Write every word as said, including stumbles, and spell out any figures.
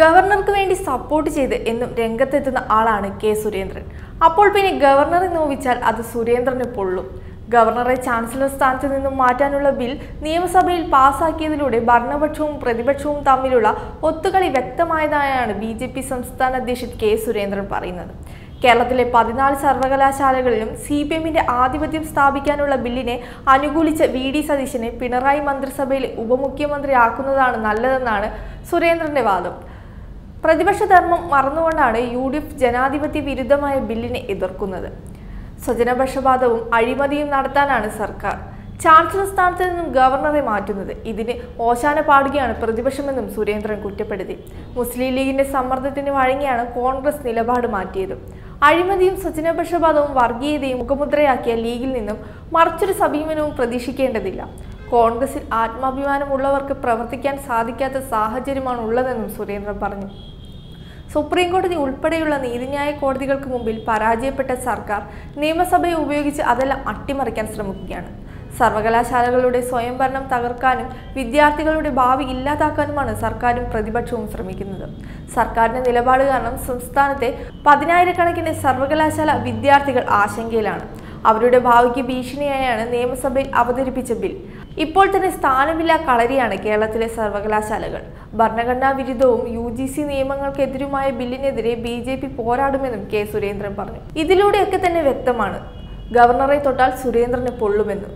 ഗവർണർക്ക് വേണ്ടി സപ്പോർട്ട് ചെയ്ത് എന്നും രംഗത്തെത്തുന്ന ആളാണ് കെ സുരേന്ദ്രൻ. അപ്പോൾ പിന്നെ ഗവർണറെ നോവിച്ചാൽ അത് സുരേന്ദ്രനെ പൊള്ളും. ഗവർണറെ ചാൻസലർ സ്ഥാനത്ത് നിന്നും മാറ്റാനുള്ള ബിൽ നിയമസഭയിൽ പാസാക്കിയതിലൂടെ ഭരണപക്ഷവും പ്രതിപക്ഷവും തമ്മിലുള്ള ഒത്തുകളി വ്യക്തമായതായാണ് ബി ജെ പി സംസ്ഥാന അധ്യക്ഷൻ കെ സുരേന്ദ്രൻ പറയുന്നത്. കേരളത്തിലെ പതിനാല് സർവകലാശാലകളിലും സി പി എമ്മിന്റെ ആധിപത്യം സ്ഥാപിക്കാനുള്ള ബില്ലിനെ അനുകൂലിച്ച വി ഡി സതീശനെ പിണറായി മന്ത്രിസഭയിലെ ഉപമുഖ്യമന്ത്രി ആക്കുന്നതാണ് നല്ലതെന്നാണ് സുരേന്ദ്രന്റെ വാദം. പ്രതിപക്ഷ ധർമ്മം മറന്നുകൊണ്ടാണ് യു ഡി എഫ് ജനാധിപത്യ വിരുദ്ധമായ ബില്ലിനെ എതിർക്കുന്നത്. സ്വജനപക്ഷപാതവും അഴിമതിയും നടത്താനാണ് സർക്കാർ ചാൻസലർ സ്ഥാനത്ത് നിന്നും ഗവർണറെ മാറ്റുന്നത്. ഇതിന് ഓശാന പാടുകയാണ് പ്രതിപക്ഷമെന്നും സുരേന്ദ്രൻ കുറ്റപ്പെടുത്തി. മുസ്ലിം ലീഗിന്റെ സമ്മർദ്ദത്തിന് വഴങ്ങിയാണ് കോൺഗ്രസ് നിലപാട് മാറ്റിയത്. അഴിമതിയും സ്വജനപക്ഷപാതവും വർഗീയതയും മുഖമുദ്രയാക്കിയ ലീഗിൽ നിന്നും മറിച്ചൊരു സമീപനവും പ്രതീക്ഷിക്കേണ്ടതില്ല. കോൺഗ്രസിൽ ആത്മാഭിമാനമുള്ളവർക്ക് പ്രവർത്തിക്കാൻ സാധിക്കാത്ത സാഹചര്യമാണ് ഉള്ളതെന്നും സുരേന്ദ്രൻ പറഞ്ഞു. സുപ്രീം കോടതി ഉൾപ്പെടെയുള്ള നീതിന്യായ കോടതികൾക്ക് മുമ്പിൽ പരാജയപ്പെട്ട സർക്കാർ നിയമസഭയെ ഉപയോഗിച്ച് അതെല്ലാം അട്ടിമറിക്കാൻ ശ്രമിക്കുകയാണ്. സർവകലാശാലകളുടെ സ്വയംഭരണം തകർക്കാനും വിദ്യാർത്ഥികളുടെ ഭാവി ഇല്ലാതാക്കാനുമാണ് സർക്കാരും പ്രതിപക്ഷവും ശ്രമിക്കുന്നത്. സർക്കാരിന്റെ നിലപാട് കാരണം സംസ്ഥാനത്തെ പതിനായിരക്കണക്കിന് സർവകലാശാല വിദ്യാർത്ഥികൾ ആശങ്കയിലാണ്. അവരുടെ ഭാവിക്ക് ഭീഷണിയായാണ് നിയമസഭയിൽ അവതരിപ്പിച്ച ബിൽ. ഇപ്പോൾ തന്നെ സ്ഥാനമില്ലാ കളരിയാണ് കേരളത്തിലെ സർവകലാശാലകൾ. ഭരണഘടനാ വിരുദ്ധവും യു ജി സി നിയമങ്ങൾക്കെതിരുമായ ബില്ലിനെതിരെ ബി ജെ പി പോരാടുമെന്നും കെ സുരേന്ദ്രൻ പറഞ്ഞു. ഇതിലൂടെയൊക്കെ തന്നെ വ്യക്തമാണ് ഗവർണറെ തൊട്ടാൽ സുരേന്ദ്രനെ പൊള്ളുമെന്നും.